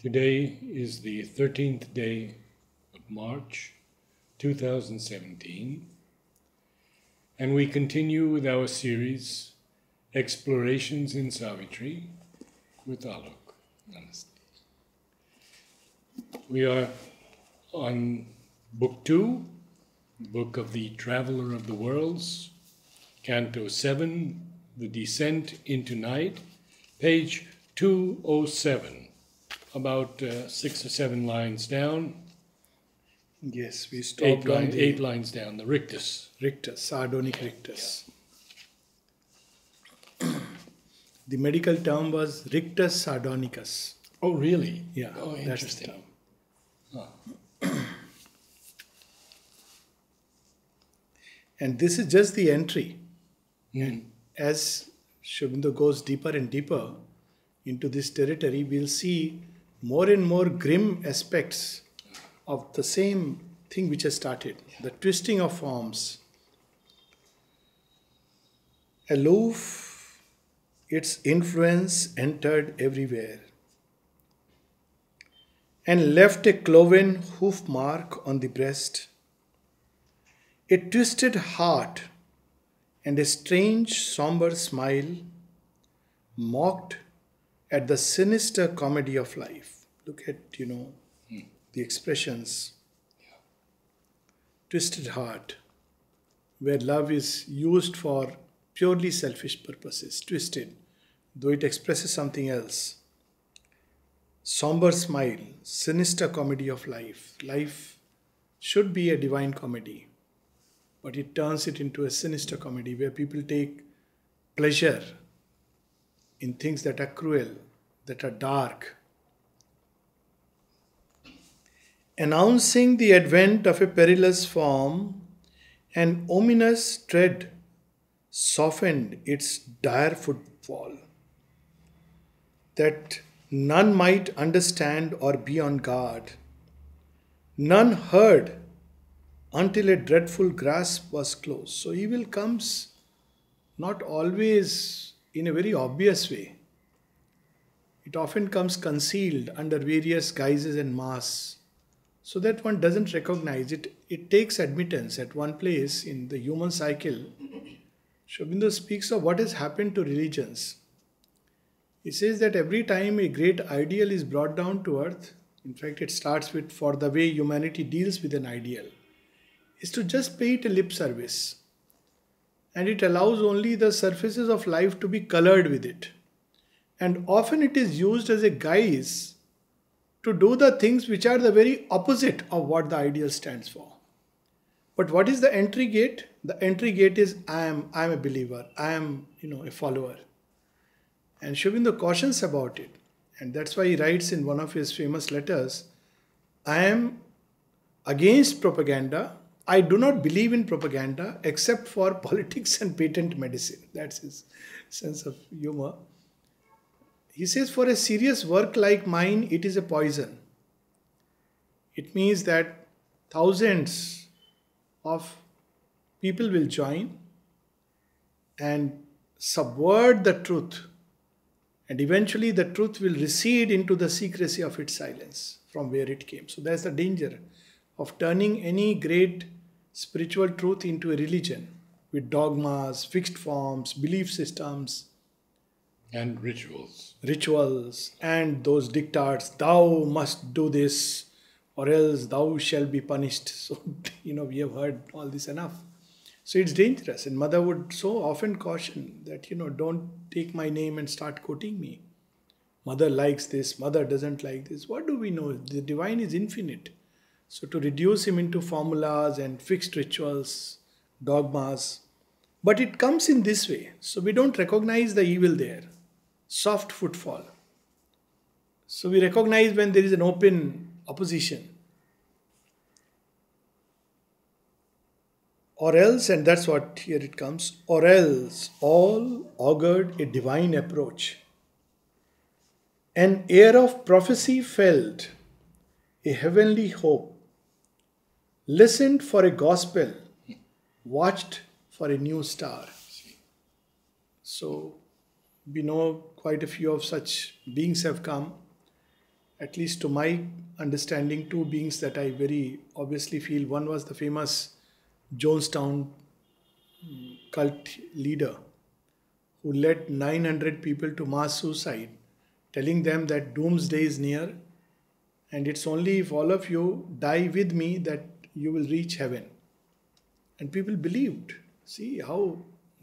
Today is the 13th day of March 2017, and we continue with our series Explorations in Savitri with Alok. Namaste. We are on Book 2, Book of the Traveller of the Worlds, Canto 7, The Descent into Night, page 207, about 6 or 7 lines down. Yes, we stopped eight lines down, the Rictus. Rictus, sardonic Rictus. Yeah. The medical term was Rictus sardonicus. Oh, really? Yeah. Oh, interesting. That's the term. And this is just the entry. Mm. And as Shubhindo goes deeper and deeper into this territory, we'll see more and more grim aspects of the same thing which has started. Yeah. The twisting of forms. Aloof, its influence entered everywhere and left a cloven hoof mark on the breast, a twisted heart, and a strange somber smile mocked at the sinister comedy of life. Look at, the expressions. Yeah. Twisted heart, where love is used for purely selfish purposes, twisted, though it expresses something else. Somber smile, sinister comedy of life. Life should be a divine comedy, but it turns it into a sinister comedy where people take pleasure in things that are cruel, that are dark. Announcing the advent of a perilous form, an ominous tread softened its dire footfall, that none might understand or be on guard. None heard until a dreadful grasp was closed. So evil comes not always in a very obvious way. It often comes concealed under various guises and masks, so that one doesn't recognize it. It takes admittance at one place in the human cycle. Shobindu speaks of what has happened to religions. He says that every time a great ideal is brought down to earth, in fact it starts with, for the way humanity deals with an ideal, is to just pay it a lip service. And it allows only the surfaces of life to be colored with it. And often it is used as a guise to do the things which are the very opposite of what the ideal stands for. But what is the entry gate? The entry gate is, I am a believer, I am, a follower. And Shubhindo cautions about it. And that's why he writes in one of his famous letters, I am against propaganda. I do not believe in propaganda except for politics and patent medicine. That's his sense of humor. He says, for a serious work like mine, it is a poison. It means that thousands of people will join and subvert the truth, and eventually the truth will recede into the secrecy of its silence from where it came. So there's the danger of turning any great spiritual truth into a religion with dogmas, fixed forms, belief systems and rituals and those dictats, thou must do this or else thou shalt be punished. So, we have heard all this enough. So it's dangerous. And mother would so often caution that, don't take my name and start quoting me. Mother likes this, mother doesn't like this. What do we know? The divine is infinite. So to reduce him into formulas and fixed rituals, dogmas. But it comes in this way. So we don't recognize the evil there. Soft footfall. So we recognize when there is an open opposition. Or else, and that's what here it comes, or else all augured a divine approach. An air of prophecy felt, a heavenly hope, listened for a gospel, watched for a new star. So we know quite a few of such beings have come. at least to my understanding, two beings that I very obviously feel. One was the famous Jonestown cult leader who led 900 people to mass suicide, telling them that doomsday is near and it's only if all of you die with me that you will reach heaven. And people believed. See how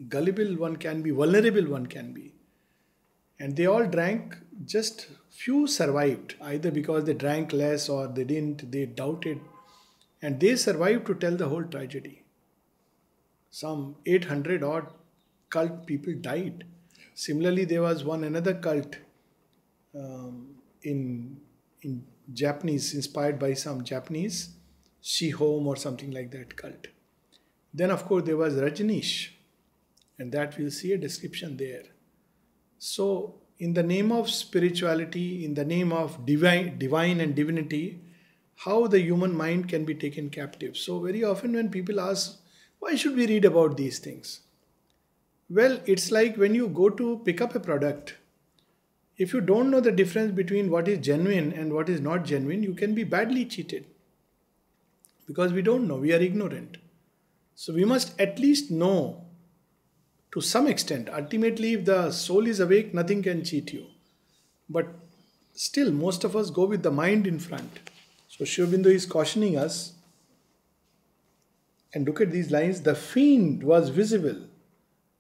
gullible one can be, vulnerable one can be. And they all drank, just few survived, either because they drank less or they didn't, they doubted. And they survived to tell the whole tragedy. Some 800 odd cult people died. Similarly, there was one another cult in Japanese, inspired by some Japanese, Shihome or something like that cult. Then of course there was Rajneesh, and that we'll see a description there. So in the name of spirituality, in the name of divine and divinity, how the human mind can be taken captive. So very often when people ask, why should we read about these things? Well, it's like when you go to pick up a product. If you don't know the difference between what is genuine and what is not genuine, you can be badly cheated. Because we don't know, we are ignorant. So we must at least know to some extent. Ultimately, if the soul is awake, nothing can cheat you. But still, most of us go with the mind in front. So Shivabindo is cautioning us. And look at these lines. The fiend was visible,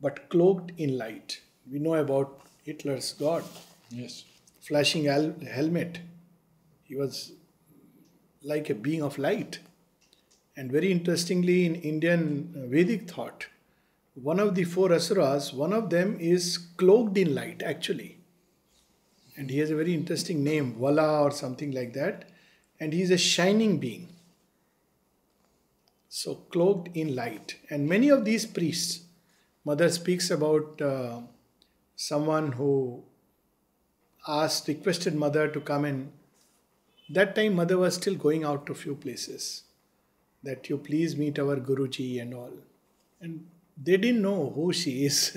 but cloaked in light. We know about Hitler's God. Yes. Flashing helmet. He was like a being of light. And very interestingly, in Indian Vedic thought, one of the four Asuras, one of them is cloaked in light, actually. And he has a very interesting name, Vala or something like that. And he is a shining being. So, cloaked in light. And many of these priests, Mother speaks about someone who requested Mother to come in. That time Mother was still going out to a few places. That you please meet our Guruji and all. And they didn't know who she is.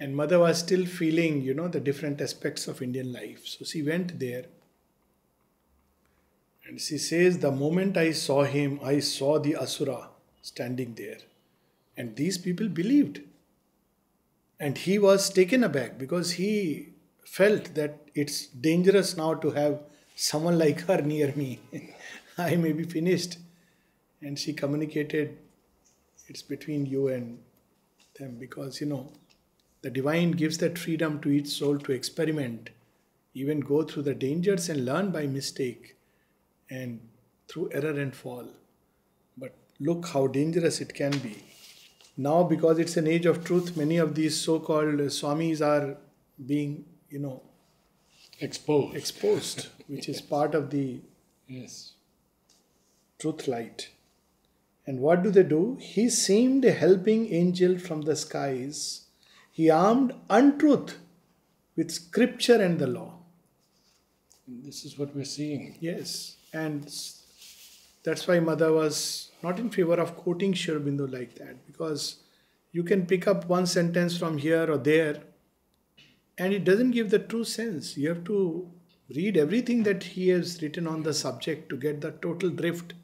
And Mother was still feeling, you know, the different aspects of Indian life. So she went there. And she says, the moment I saw him, I saw the Asura standing there. And these people believed. And he was taken aback because he felt that it's dangerous now to have someone like her near me. I may be finished. And she communicated, it's between you and them, because, you know, the divine gives that freedom to each soul to experiment, even go through the dangers and learn by mistake and through error and fall. But look how dangerous it can be. Now, because it's an age of truth, many of these so-called swamis are being, you know, exposed, which is part of the truth light. And what do? He seemed a helping angel from the skies. He armed untruth with scripture and the law. This is what we're seeing. Yes. And that's why Mother was not in favor of quoting Aurobindo like that, because you can pick up one sentence from here or there and it doesn't give the true sense. You have to read everything that he has written on the subject to get the total drift,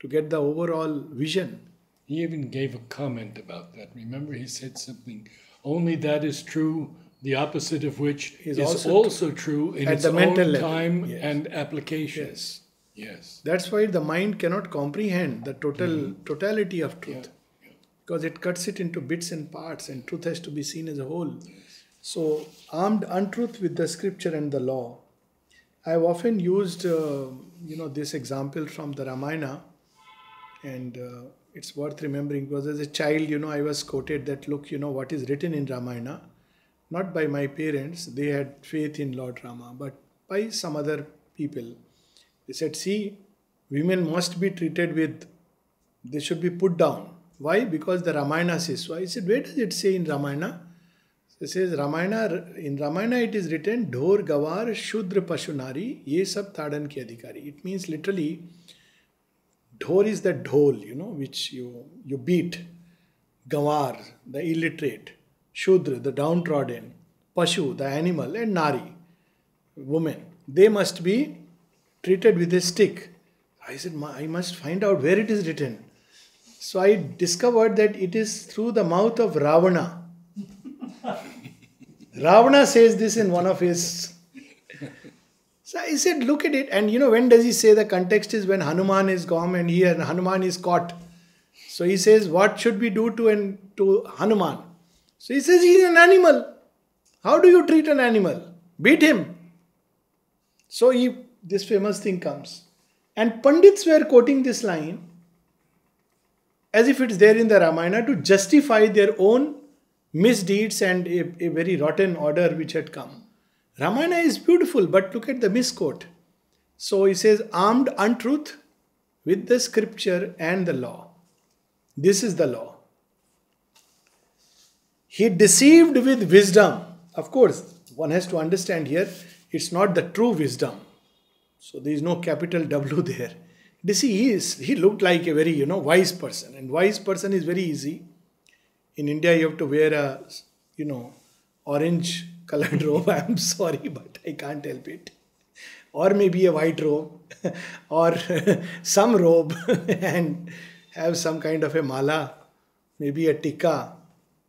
to get the overall vision. He even gave a comment about that. Remember, he said something, only that is true, the opposite of which is also true in its own time and application. Yes. Yes. That's why the mind cannot comprehend the totality of truth. Yeah. Yeah. Because it cuts it into bits and parts, and truth has to be seen as a whole. Yes. So, armed untruth with the scripture and the law. I have often used this example from the Ramayana, and it's worth remembering, because as a child, you know, I was quoted that, look, you know, what is written in Ramayana, not by my parents, they had faith in Lord Rama, but by some other people. They said, see, women must be treated with, they should be put down. Why? Because the Ramayana says so. I said, where does it say in Ramayana? So it says, in Ramayana it is written, Dhor Gavar Shudra Pashunari, Ye Sab Tadan Ki Adhikari. It means literally, Dhor is the dhol, you know, which you beat. Gavar, the illiterate. Shudra, the downtrodden. Pashu, the animal. And Nari, woman. they must be treated with a stick. I said, I must find out where it is written. So I discovered that it is through the mouth of Ravana. Ravana says this in one of his... So I said, look at it. And you know, when does he say? The context is when Hanuman is gone and here Hanuman is caught. So he says, what should we do to Hanuman? So he says, he's an animal. How do you treat an animal? Beat him. So this famous thing comes. And Pandits were quoting this line as if it's there in the Ramayana to justify their own misdeeds and a very rotten order which had come. Ramayana is beautiful, but look at the misquote. So he says, armed untruth with the scripture and the law. This is the law. He deceived with wisdom. Of course, one has to understand here, it's not the true wisdom. So there is no capital W there. He looked like a very, wise person. And wise person is very easy. In India, you have to wear a, orange colored robe. I'm sorry, but I can't help it. Or maybe a white robe. Or some robe. And have some kind of a mala. Maybe a tikka.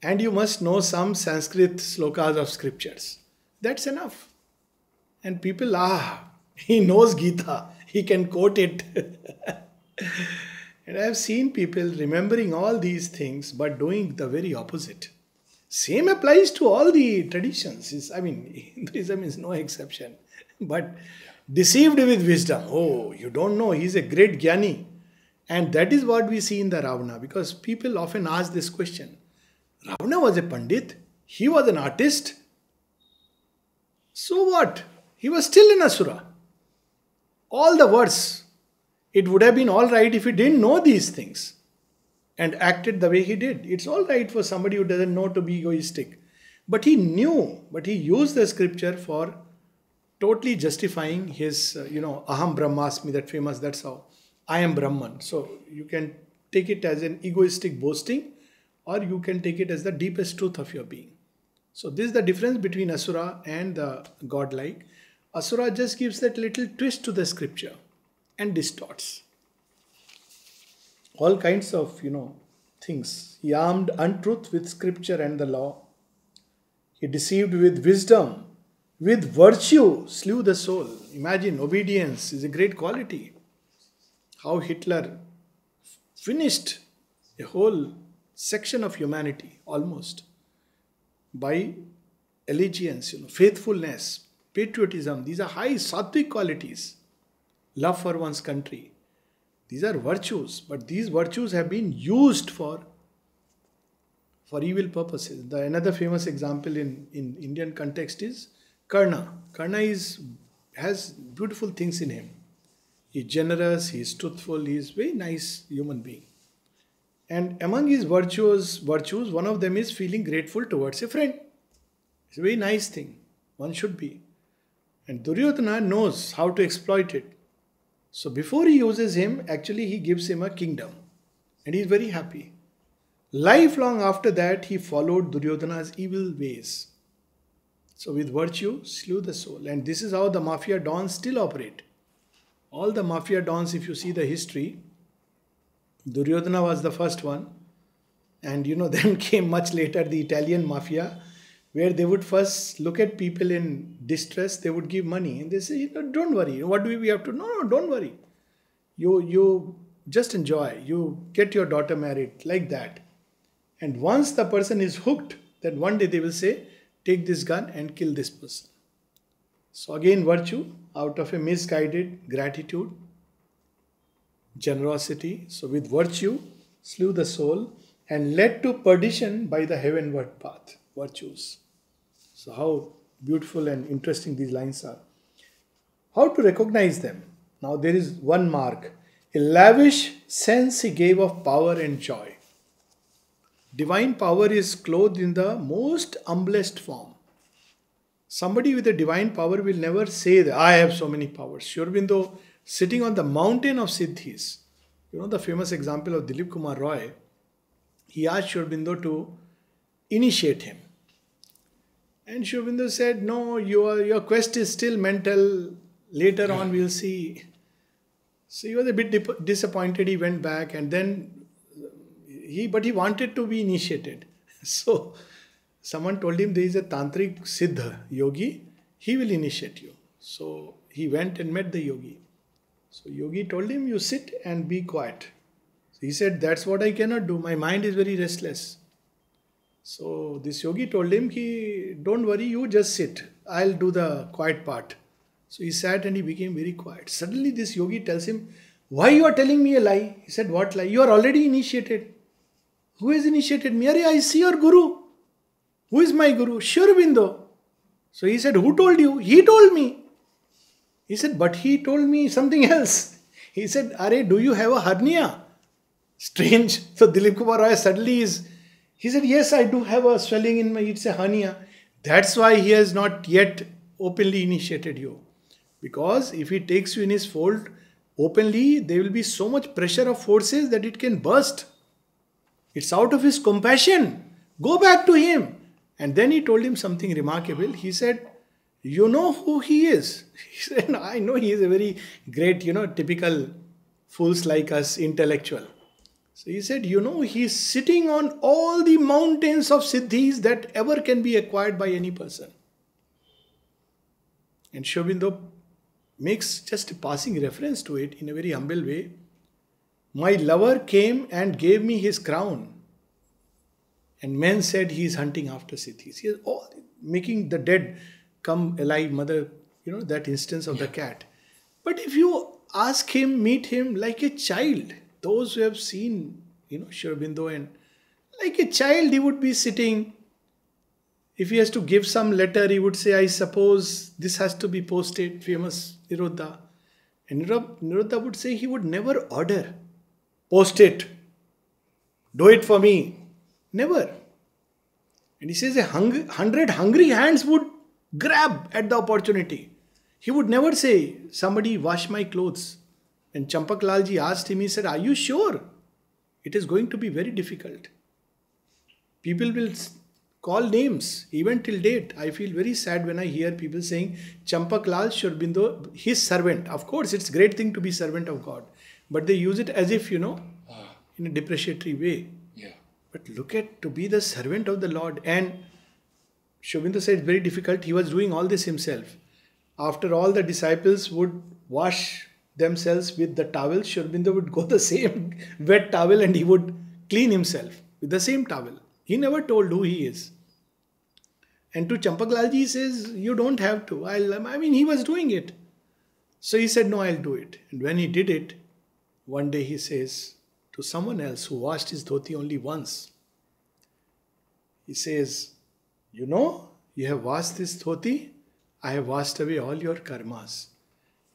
And you must know some Sanskrit slokas of scriptures. That's enough. And people, he knows Gita. He can quote it. And I have seen people remembering all these things but doing the very opposite. Same applies to all the traditions. Hinduism is no exception. But deceived with wisdom. Oh, you don't know. He's a great Jnani. And that is what we see in the Ravana. Because people often ask this question. Ravana was a Pandit. He was an artist. So what? He was still an Asura. All the worse. It would have been all right if he didn't know these things and acted the way he did. It's all right for somebody who doesn't know to be egoistic. But he knew. But he used the scripture for totally justifying his, aham brahmasmi, that famous, that's how. I am Brahman. So you can take it as an egoistic boasting, or you can take it as the deepest truth of your being. So this is the difference between Asura and the godlike. Asura just gives that little twist to the scripture and distorts. All kinds of, things. He armed untruth with scripture and the law. He deceived with wisdom. With virtue, slew the soul. Imagine, obedience is a great quality. How Hitler finished a whole section of humanity, almost, by allegiance, faithfulness, patriotism. These are high sattvic qualities. Love for one's country. These are virtues, but these virtues have been used for evil purposes. Another famous example in Indian context is Karna. Karna has beautiful things in him. He's generous, he's truthful, he's a very nice human being. And among his virtues, one of them is feeling grateful towards a friend. It's a very nice thing. One should be. And Duryodhana knows how to exploit it. So before he uses him, actually he gives him a kingdom. And he's very happy. Lifelong after that, he followed Duryodhana's evil ways. So with virtue, slew the soul. And this is how the mafia dons still operate. All the mafia dons, if you see the history, Duryodhana was the first one. And then came much later the Italian mafia, where they would first look at people in distress, they would give money. And they say, don't worry. What do we have to? No, don't worry. You just enjoy. You get your daughter married, like that. And once the person is hooked, then one day they will say, take this gun and kill this person. So again, virtue, out of a misguided gratitude, generosity. So with virtue, slew the soul and led to perdition by the heavenward path. Virtues. So how beautiful and interesting these lines are. How to recognize them? Now there is one mark. A lavish sense he gave of power and joy. Divine power is clothed in the most humblest form. Somebody with a divine power will never say that I have so many powers. Shubhindo, sitting on the mountain of Siddhis. The famous example of Dilip Kumar Roy. He asked Shubhindo to initiate him. And Shobindu said, no, your quest is still mental Later on, we'll see. So he was a bit disappointed. He went back, and then he wanted to be initiated. So someone told him there is a tantric siddha yogi. He will initiate you. So he went and met the yogi. So yogi told him, you sit and be quiet. So he said, that's what I cannot do. My mind is very restless. So this yogi told him, don't worry, you just sit. I'll do the quiet part. So he sat and he became very quiet. Suddenly this yogi tells him, why you are telling me a lie? He said, what lie? You are already initiated. Who has initiated me? I see your guru. Who is my guru? Shurbindo. So he said, who told you? He told me. He said, but he told me something else. He said, Are, do you have a hernia? Strange. So Dilip Kumar Roy suddenly is... He said, yes, I do have a swelling in my, it's a hernia. That's why he has not yet openly initiated you. Because if he takes you in his fold openly, there will be so much pressure of forces that it can burst. It's out of his compassion. Go back to him. And then he told him something remarkable. He said, you know who he is? He said, I know he is a very great, typical fools like us, intellectual. So he said, he is sitting on all the mountains of siddhis that ever can be acquired by any person. And Shobhindo makes just a passing reference to it in a very humble way. My lover came and gave me his crown. And men said he is hunting after siddhis. He is making the dead come alive, mother, that instance of the cat. But if you ask him, meet him like a child, those who have seen, Shurbindo, and like a child, he would be sitting. If he has to give some letter, he would say, I suppose this has to be posted, famous Nirodha. And Nirodha would say, he would never order, post it, do it for me. Never. And he says, 100 hungry hands would grab at the opportunity. He would never say, somebody wash my clothes. And Champaklalji asked him, he said, are you sure? It is going to be very difficult. People will call names, even till date. I feel very sad when I hear people saying, Champaklal Shurbindo, his servant. Of course, it's a great thing to be servant of God. But they use it as if, in a depreciatory way. Yeah. But look at, to be the servant of the Lord. And Shurbindo said, it's very difficult. He was doing all this himself. After all, the disciples would wash themselves with the towel, Shurbindo would go the same wet towel and he would clean himself with the same towel. He never told who he is. And to Champaklalji he says, you don't have to. He was doing it. So he said, no, I'll do it. And when he did it, one day he says to someone else who washed his dhoti only once, he says, you have washed this dhoti, I have washed away all your karmas.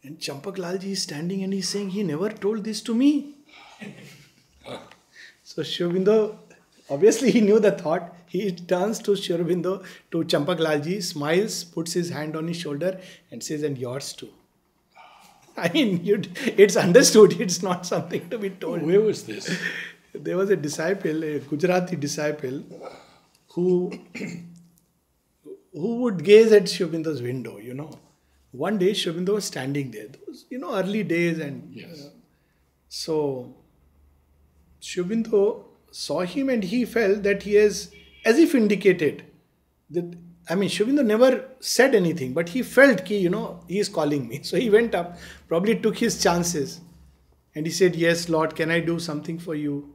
And Champaklalji is standing and he's saying, he never told this to me. So Shurbindo, obviously he knew the thought. He turns to Shurbindo, to Champaklalji, smiles, puts his hand on his shoulder and says, and yours too. It's understood. It's not something to be told. Where was this? There was a disciple, a Gujarati disciple, who would gaze at Shurubindo's window, One day, Shubhindo was standing there. Those, early days and... Yes. So, Shubhindo saw him and he felt that he has, as if indicated, that... Shubhindo never said anything, but he felt that, he is calling me. So, he went up, probably took his chances. And he said, yes, Lord, can I do something for you?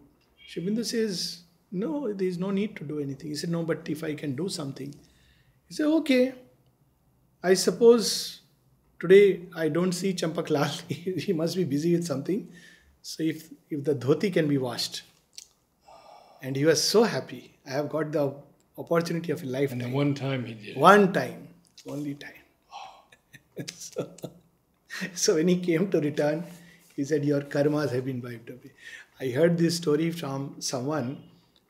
Shubhindo says, no, there is no need to do anything. He said, no, but if I can do something. He said, okay. I suppose... Today, I don't see Champaklal. He must be busy with something. So if the dhoti can be washed. And he was so happy. I have got the opportunity of a lifetime. And one time he did. One time. Only time. Oh. So when he came to return, he said, your karmas have been wiped away. I heard this story from someone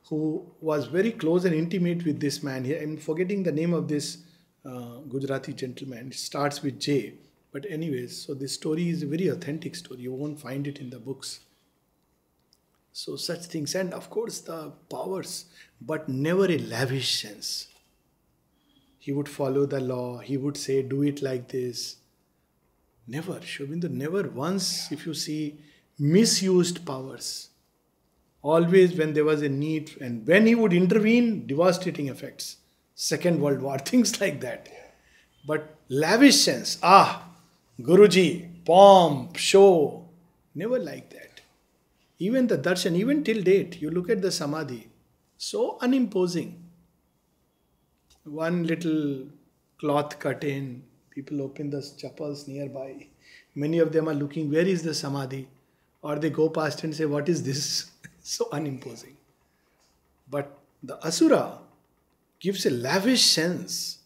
who was very close and intimate with this man here. I'm forgetting the name of this Gujarati gentleman. It starts with J. But anyways, so this story is a very authentic story. You won't find it in the books. So such things. And of course the powers, but never a lavish sense. He would follow the law. He would say, do it like this. Never. Shobindu never once, if you see, misused powers. Always when there was a need, and when he would intervene, devastating effects. Second World War, things like that. But lavish sense, Guruji, pomp, show, never like that. Even the darshan, even till date, you look at the samadhi, so unimposing. One little cloth curtain, people open the chapals nearby. Many of them are looking, where is the samadhi? Or they go past and say, what is this? So unimposing. But the asura gives a lavish sense.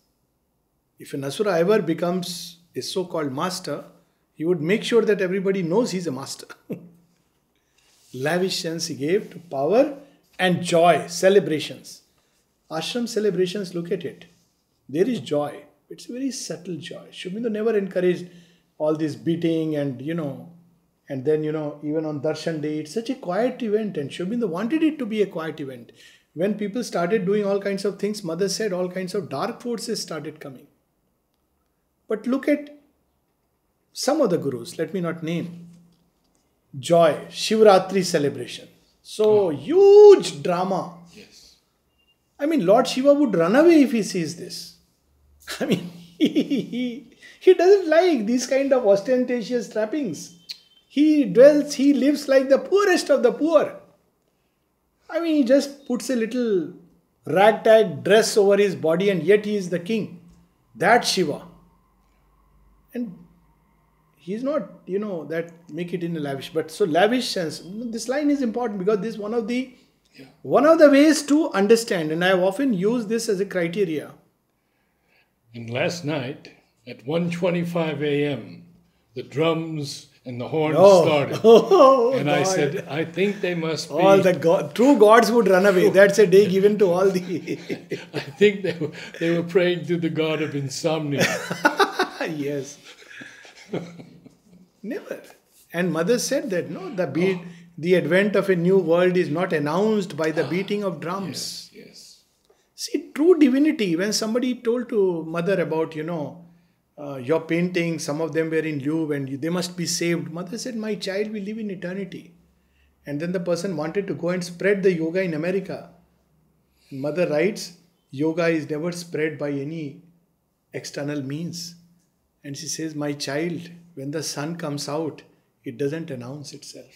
If an asura ever becomes a so-called master, he would make sure that everybody knows he's a master. Lavish sense he gave to power and joy, celebrations. Ashram celebrations, look at it. There is joy. It's a very subtle joy. Shubhindo never encouraged all this beating and, and then, even on Darshan Day, it's such a quiet event, and Shobindu wanted it to be a quiet event. When people started doing all kinds of things, Mother said all kinds of dark forces started coming. But look at some of the gurus, let me not name. Joy, Shivratri celebration. So huge drama. Yes. I mean, Lord Shiva would run away if he sees this. I mean, he doesn't like these kind of ostentatious trappings. He lives like the poorest of the poor. I mean, he just puts a little ragtag dress over his body and yet he is the king. That Shiva. And he's not, that make it in a lavish. But so lavish sense. This line is important because this is one of the ways to understand. And I have often used this as a criteria. And last night at 1:25 a.m., the drums and the horn started. And God. I said, I think they must be... All the true gods would run away. That's a day given to all the... I think they were praying to the god of insomnia. Yes. Never. And Mother said that, the advent of a new world is not announced by the beating of drums. Yes, yes. See, true divinity, when somebody told to Mother about, your painting, some of them were in Louvre and they must be saved. Mother said, my child will live in eternity. And then the person wanted to go and spread the yoga in America. And Mother writes, yoga is never spread by any external means. And she says, my child, when the sun comes out, it doesn't announce itself.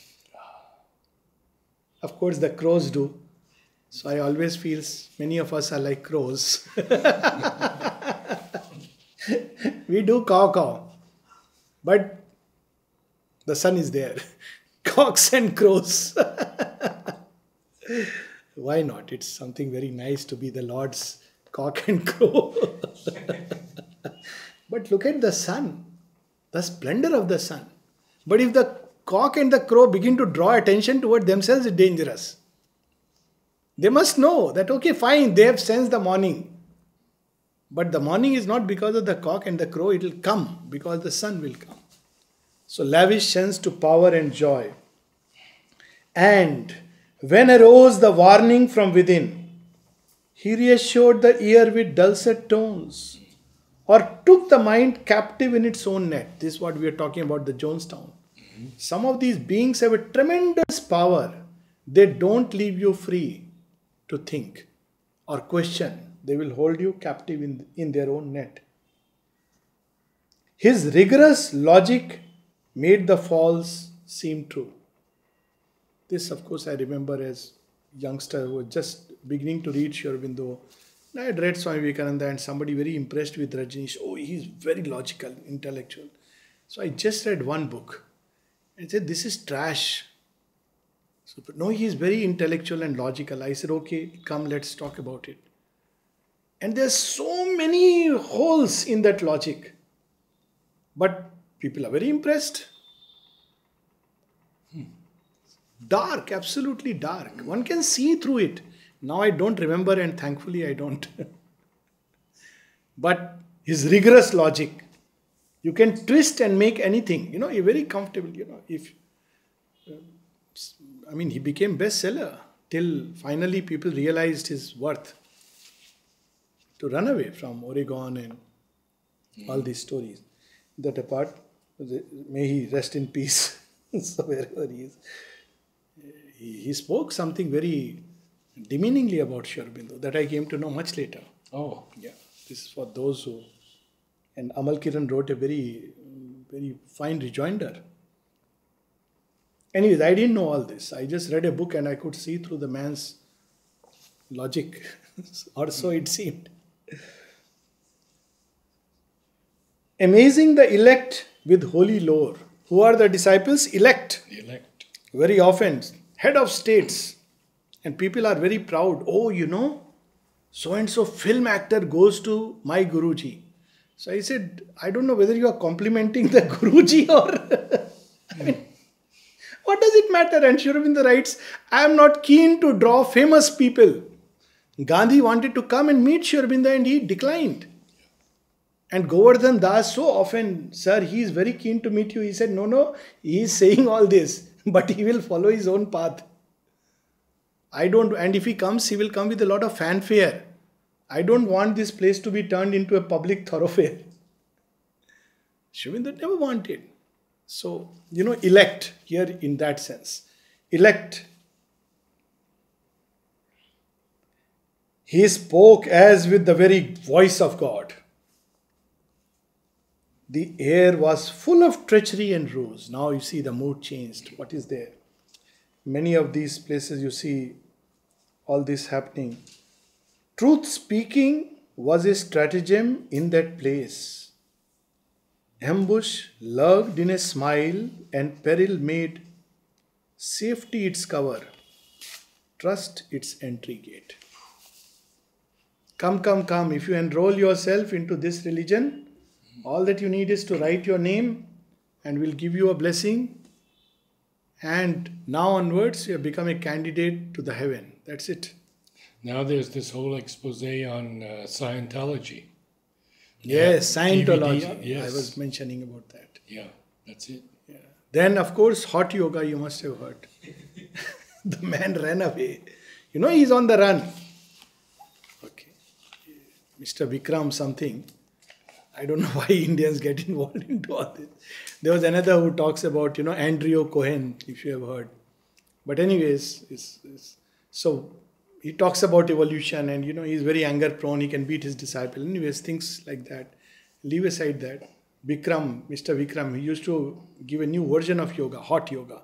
Of course, the crows do. So I always feel many of us are like crows. We do caw-caw, but the sun is there. Cocks and crows. Why not? It's something very nice to be the Lord's cock and crow. But look at the sun, the splendor of the sun. But if the cock and the crow begin to draw attention toward themselves, it's dangerous. They must know that, okay, fine, they have sensed the morning. But the morning is not because of the cock and the crow, it will come because the sun will come. So lavish sense to power and joy. And when arose the warning from within, he reassured the ear with dulcet tones or took the mind captive in its own net. This is what we are talking about, the Jonestown. Some of these beings have a tremendous power. They don't leave you free to think or question. They will hold you captive in their own net. His rigorous logic made the false seem true. This, of course, I remember as a youngster who was just beginning to read Sri Aurobindo. I had read Swami Vivekananda and somebody very impressed with Rajneesh. Oh, he's very logical, intellectual. So I just read one book and said, this is trash. So, but no, he's very intellectual and logical. I said, okay, come, let's talk about it. And there's so many holes in that logic. But people are very impressed. Dark, absolutely dark. One can see through it. Now I don't remember and thankfully I don't. But his rigorous logic. You can twist and make anything. You're very comfortable. He became bestseller till finally people realized his worth. To run away from Oregon and all these stories. That apart, May he rest in peace. So wherever he is. He spoke something very demeaningly about Sri Aurobindo that I came to know much later. Oh, yeah. This is for those who... And Amal Kiran wrote a very, very fine rejoinder. Anyways, I didn't know all this. I just read a book and I could see through the man's logic. Or so it seemed. Amazing the elect with holy lore. Who are the disciples? Elect. Elect. Very often, head of states. And people are very proud. Oh, you know, so-and-so film actor goes to my Guruji. So I said, I don't know whether you are complimenting the Guruji or... I mean, what does it matter? And Sri Aurobindo writes, I am not keen to draw famous people. Gandhi wanted to come and meet Sri Aurobindo and he declined. And Govardhan Das so often, sir, he is very keen to meet you. He said, no, no, he is saying all this, but he will follow his own path. I don't, and if he comes, he will come with a lot of fanfare. I don't want this place to be turned into a public thoroughfare. Shubhindo never wanted. So, you know, elect here in that sense. Elect. He spoke as with the very voice of God. The air was full of treachery and ruse. Now you see the mood changed. What is there? Many of these places you see all this happening. Truth speaking was a stratagem in that place. Ambush lurked in a smile and peril made safety its cover. Trust its entry gate. Come, come, come. If you enroll yourself into this religion, all that you need is to write your name and we'll give you a blessing. And now onwards, you have become a candidate to the heaven. That's it. Now there's this whole expose on Scientology. Yes, Scientology. DVD, yes. I was mentioning about that. Yeah, that's it. Yeah. Then, of course, hot yoga, you must have heard. The man ran away. You know, he's on the run. Okay. Mr. Bikram something. I don't know why Indians get involved into all this. There was another who talks about, you know, Andrew Cohen, if you have heard. But anyways, so he talks about evolution and, you know, he's very anger prone. He can beat his disciple. Anyways, things like that. Leave aside that. Bikram, Mr. Bikram, he used to give a new version of yoga, hot yoga.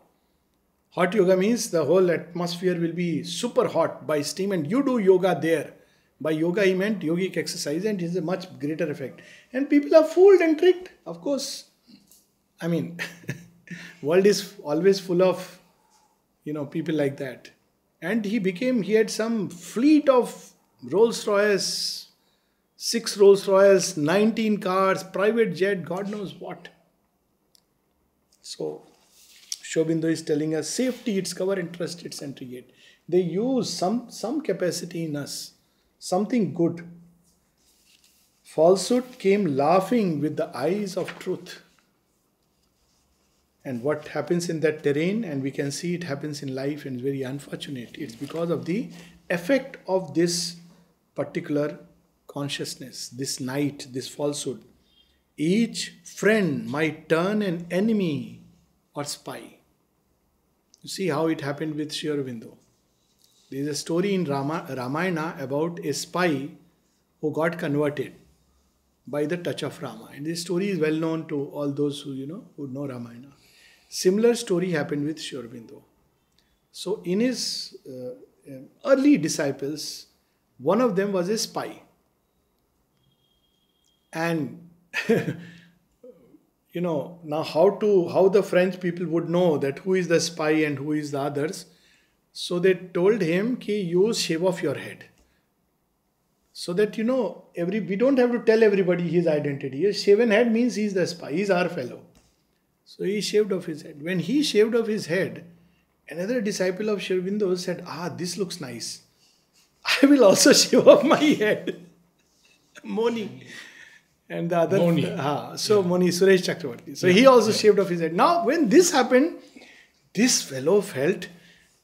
Hot yoga means the whole atmosphere will be super hot by steam and you do yoga there. By yoga, he meant yogic exercise and it is a much greater effect. And people are fooled and tricked, of course. I mean, world is always full of, you know, people like that. And he had some fleet of Rolls Royces, 6 Rolls Royces, 19 cars, private jet, God knows what. So, Sri Aurobindo is telling us, safety its cover and trust its entry gate. They use some capacity in us. Something good. Falsehood came laughing with the eyes of truth. And what happens in that terrain, and we can see it happens in life and is very unfortunate. It's because of the effect of this particular consciousness, this night, this falsehood. Each friend might turn an enemy or spy. You see how it happened with Sri Aurobindo. There is a story in Ramayana about a spy who got converted by the touch of Rama. And this story is well known to all those who know Ramayana. Similar story happened with Sri Aurobindo. So in his early disciples, one of them was a spy. And you know, now how the French people would know that who is the spy and who is the others. So they told him, ki you shave off your head. So that, you know, we don't have to tell everybody his identity. A shaven head means he's the spy, he's our fellow. So he shaved off his head. When he shaved off his head, another disciple of Sri Aurobindo said, ah, this looks nice. I will also shave off my head. Moni. And the other... Moni. Moni, Suresh Chakravarti. So he also shaved off his head. Now, when this happened, this fellow felt...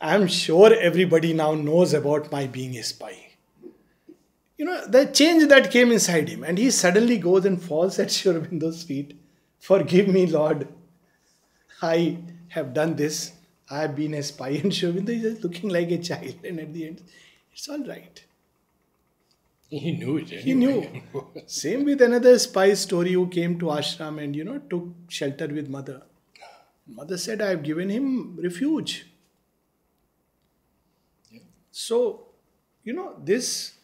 I am sure everybody now knows about my being a spy. You know, the change that came inside him. And he suddenly goes and falls at Sri Aurobindo's feet Forgive me, Lord. I have done this. I have been a spy. And Shobindu is just looking like a child. And at the end, it's all right. He knew it. Anyway. He knew. Same with another spy story who came to ashram and, you know, took shelter with mother. Mother said, I have given him refuge. Yeah. So, you know, this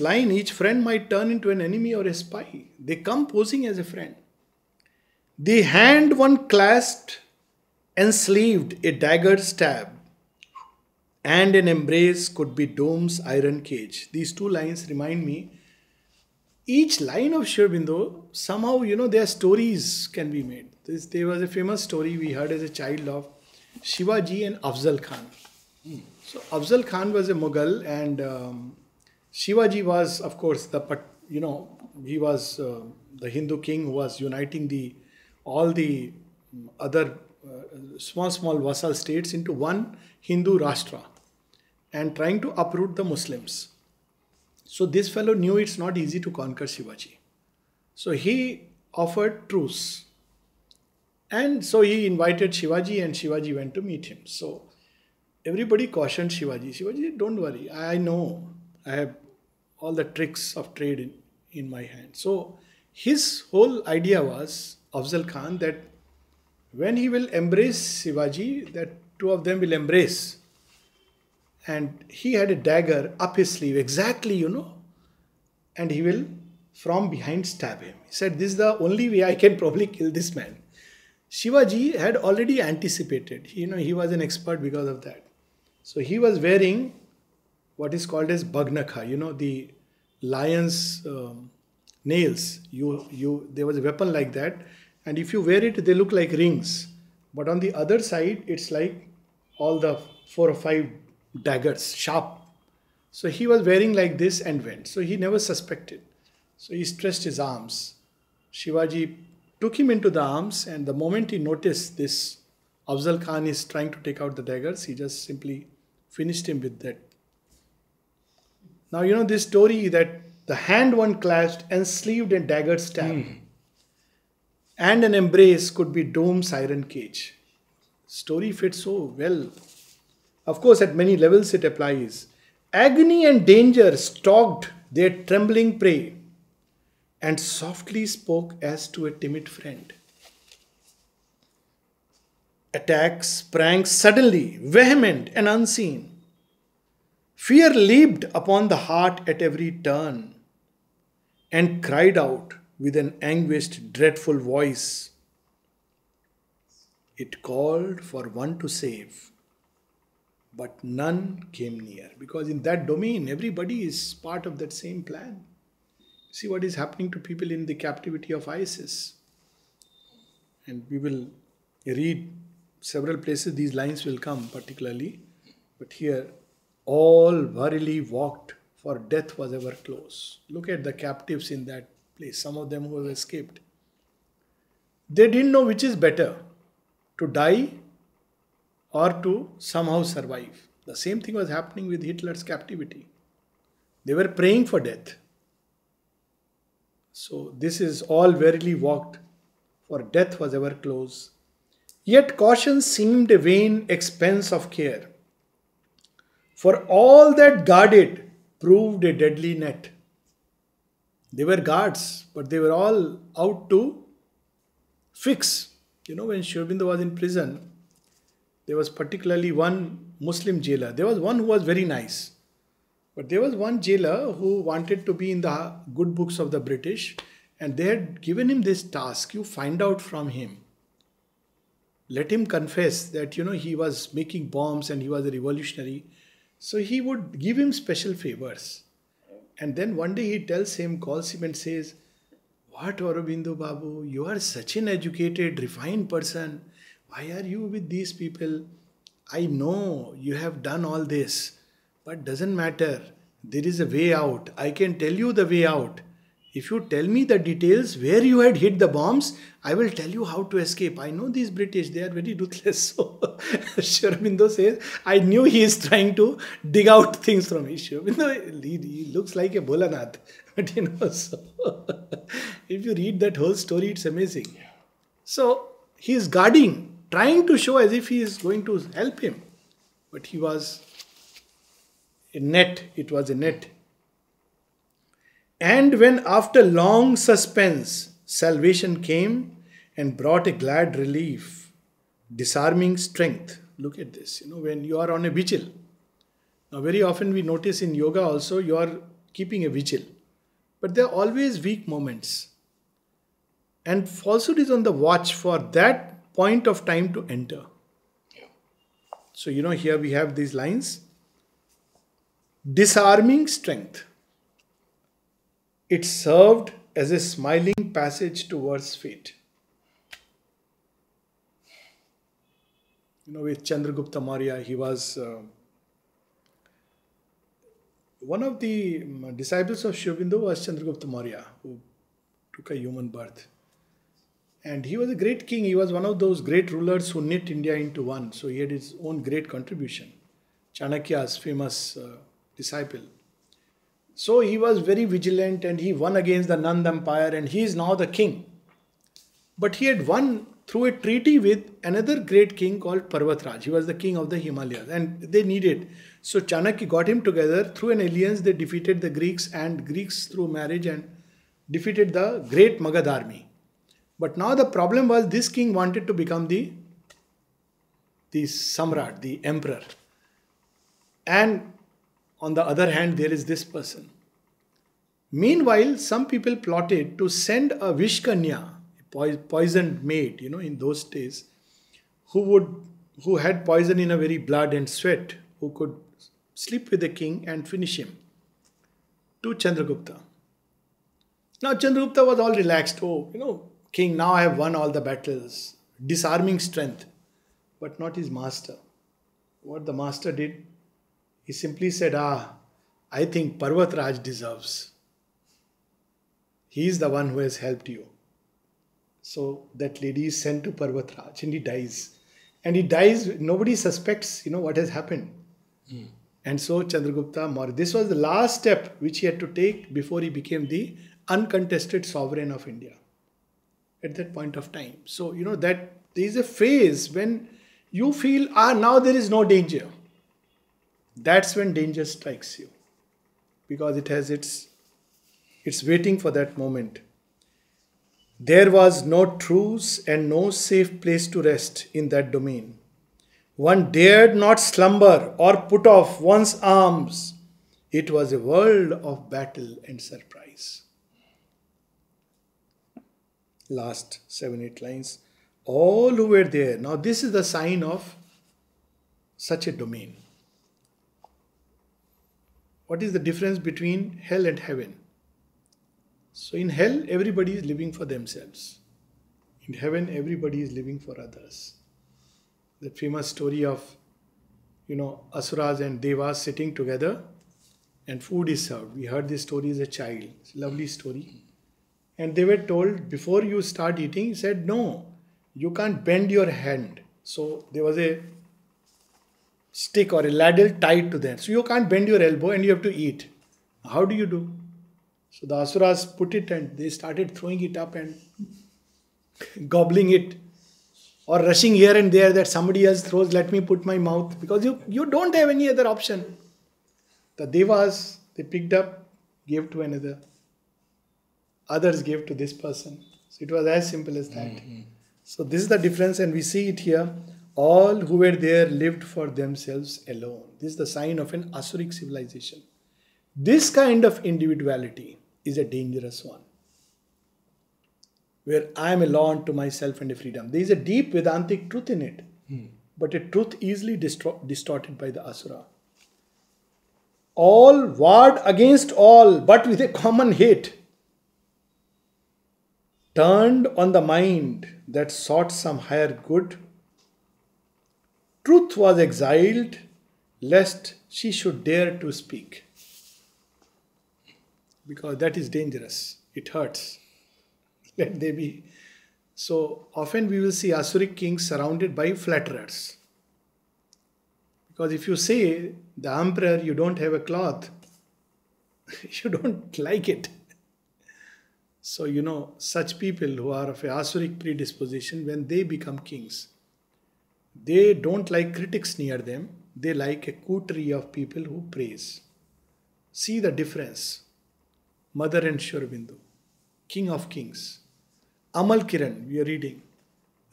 line, each friend might turn into an enemy or a spy. They come posing as a friend. The hand one clasped enslaved a dagger stab, and an embrace could be dome's iron cage. These two lines remind me. Each line of Shirbindo, somehow, you know, their stories can be made. There was a famous story we heard as a child of Shivaji and Afzal Khan. So Afzal Khan was a Mughal, and Shivaji was, of course, he was the Hindu king who was uniting all the other small vassal states into one Hindu Rashtra and trying to uproot the Muslims. So this fellow knew it's not easy to conquer Shivaji. So he offered truce. And so he invited Shivaji, and Shivaji went to meet him. So everybody cautioned Shivaji. Shivaji said, don't worry, I know. I have all the tricks of trade in my hand. So his whole idea was, Afzal Khan, that when he will embrace Shivaji, that two of them will embrace. And he had a dagger up his sleeve, exactly, you know. And he will, from behind, stab him. He said, this is the only way I can probably kill this man. Shivaji had already anticipated. You know, he was an expert because of that. So he was wearing what is called as bagnakha, you know, the lion's nails. There was a weapon like that. And if you wear it, they look like rings. But on the other side, it's like all the 4 or 5 daggers, sharp. So he was wearing like this and went. So he never suspected. So he stretched his arms. Shivaji took him into the arms, and the moment he noticed this, Afzal Khan is trying to take out the daggers, he just simply finished him with that. Now, you know this story that the hand one clasped enslaved a dagger stab, and an embrace could be dome's iron cage. Story fits so well. Of course, at many levels it applies. Agony and danger stalked their trembling prey and softly spoke as to a timid friend. Attack sprang suddenly, vehement and unseen. Fear leaped upon the heart at every turn and cried out with an anguished, dreadful voice. It called for one to save, but none came near. Because in that domain, everybody is part of that same plan. See what is happening to people in the captivity of ISIS. And we will read several places, these lines will come particularly. But here, all wearily walked, for death was ever close. Look at the captives in that place, some of them who have escaped. They didn't know which is better, to die or to somehow survive. The same thing was happening with Hitler's captivity. They were praying for death. So this is all wearily walked, for death was ever close. Yet caution seemed a vain expense of care, for all that guarded proved a deadly net. They were guards, but they were all out to fix. You know, when Shobindu was in prison, there was particularly one Muslim jailer. There was one who was very nice. But there was one jailer who wanted to be in the good books of the British, and they had given him this task. You find out from him. Let him confess that, you know, he was making bombs and he was a revolutionary. So he would give him special favors. And then one day he calls him and says, what, Aurobindo Babu, you are such an educated, refined person. Why are you with these people? I know you have done all this, but doesn't matter. There is a way out. I can tell you the way out. If you tell me the details where you had hit the bombs, I will tell you how to escape. I know these British, they are very ruthless. So Shurbindo says, I knew he is trying to dig out things from me. Shurbindo, he looks like a Bholanath. But you know, so If you read that whole story, it's amazing. Yeah. So he is guarding, trying to show as if he is going to help him. But he was a net. It was a net. And when after long suspense, salvation came and brought a glad relief, disarming strength. Look at this. You know, when you are on a vigil. Now very often we notice in yoga also you are keeping a vigil. But there are always weak moments. And falsehood is on the watch for that point of time to enter. Yeah. So you know, here we have these lines. Disarming strength. It served as a smiling passage towards fate. You know, with Chandragupta Maurya, he was one of the disciples of Shubhindo was Chandragupta Maurya, who took a human birth. And he was a great king. He was one of those great rulers who knit India into one. So he had his own great contribution. Chanakya's famous disciple. So he was very vigilant and he won against the Nand Empire and he is now the king. But he had won through a treaty with another great king called Parvatraj. He was the king of the Himalayas and they needed. So Chanakya got him together. Through an alliance they defeated the Greeks and Greeks through marriage and defeated the great Magad army. But now the problem was this king wanted to become the Samrat, the emperor. And on the other hand, there is this person. Meanwhile, some people plotted to send a Vishkanya, a poisoned maid, you know, in those days, who had poison in her very blood and sweat, who could sleep with the king and finish him, to Chandragupta. Now Chandragupta was all relaxed. Oh, you know, king, now I have won all the battles. Disarming strength. But not his master. What the master did, he simply said, I think Parvatraj deserves. He is the one who has helped you. So that lady is sent to Parvatraj and he dies. And he dies, nobody suspects, you know, what has happened. Mm. And so Chandragupta Maurya, this was the last step which he had to take before he became the uncontested sovereign of India. At that point of time. So, you know, that there is a phase when you feel, now there is no danger. That's when danger strikes you. Because it has its waiting for that moment. There was no truce and no safe place to rest in that domain. One dared not slumber or put off one's arms. It was a world of battle and surprise. Last 7-8 lines. All who were there. Now this is the sign of such a domain. What is the difference between hell and heaven? So in hell, everybody is living for themselves. In heaven, everybody is living for others. The famous story of, you know, Asuras and Devas sitting together and food is served. We heard this story as a child. It's a lovely story. And they were told, before you start eating, he said, no, you can't bend your hand. So there was a stick or a ladle tied to them. So you can't bend your elbow and you have to eat. How do you do? So the Asuras put it and they started throwing it up and gobbling it. Or rushing here and there that somebody else throws, let me put my mouth. Because you don't have any other option. The Devas, they picked up, gave to another. Others gave to this person. So it was as simple as that. Mm-hmm. So this is the difference and we see it here. All who were there lived for themselves alone. This is the sign of an Asuric civilization. This kind of individuality is a dangerous one. Where I am a law unto myself and a freedom. There is a deep Vedantic truth in it. Hmm. But a truth easily distorted by the Asura. All warred against all, but with a common hate. Turned on the mind that sought some higher good. Truth was exiled, lest she should dare to speak. Because that is dangerous. It hurts. Let they be. So often we will see Asuric kings surrounded by flatterers. Because if you say, the emperor, you don't have a cloth, you don't like it. So, you know, such people who are of Asuric predisposition, when they become kings, they don't like critics near them. They like a coterie of people who praise. See the difference. Mother and Shurvindu, King of Kings. Amal Kiran, we are reading.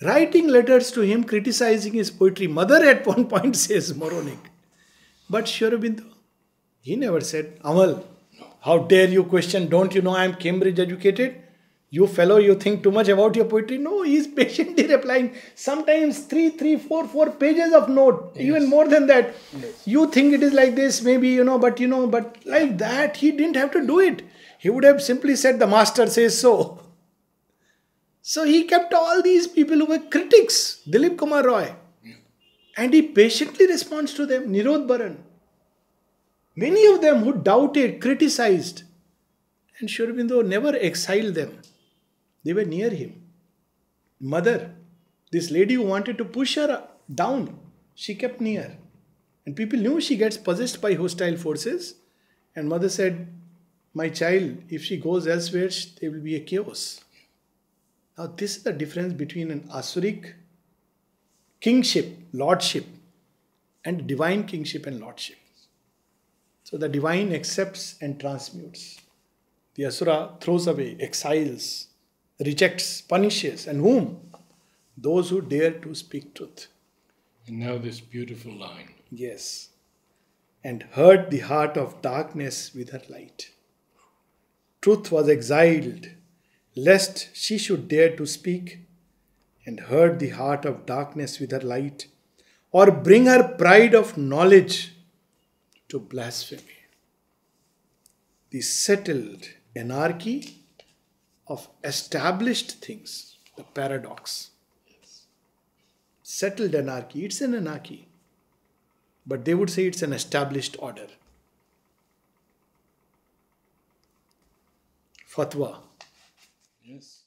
Writing letters to him criticizing his poetry. Mother at one point says moronic. But Aurobindo, he never said, Amal, how dare you question, don't you know I am Cambridge educated? You fellow, you think too much about your poetry. No, he is patiently replying. Sometimes three, four pages of note, yes. Even more than that. Yes. You think it is like this, maybe, but like that, he didn't have to do it. He would have simply said, the master says so. So he kept all these people who were critics, Dilip Kumar Roy. Yeah. And he patiently responds to them, Nirodha Baran. Many of them who doubted, criticized. And Aurobindo never exiled them. They were near him. Mother, this lady who wanted to push her down, she kept near. And people knew she gets possessed by hostile forces. And mother said, my child, if she goes elsewhere, there will be a chaos. Now, this is the difference between an Asuric kingship, lordship, and divine kingship and lordship. So, the divine accepts and transmutes. The Asura throws away, exiles, rejects, punishes. And whom? Those who dare to speak truth. And now this beautiful line. Yes. And hurt the heart of darkness with her light. Truth was exiled, lest she should dare to speak, and hurt the heart of darkness with her light, or bring her pride of knowledge to blasphemy. The settled anarchy of established things, the paradox. Yes. Settled anarchy, it's an anarchy, but they would say it's an established order. Fatwa. Yes.